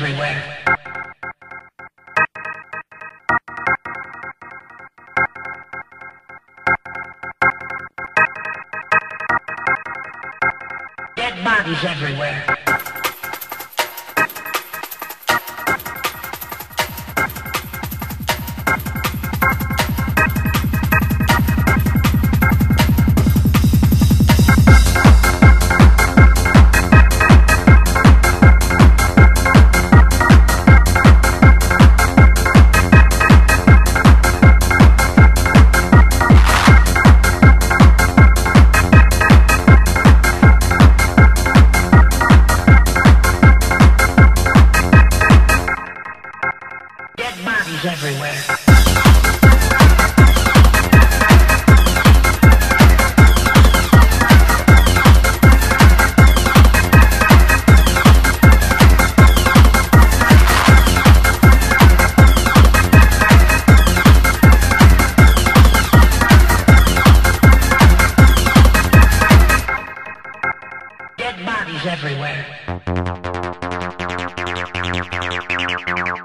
everywhere. Dead bodies everywhere. Everywhere. Dead bodies everywhere.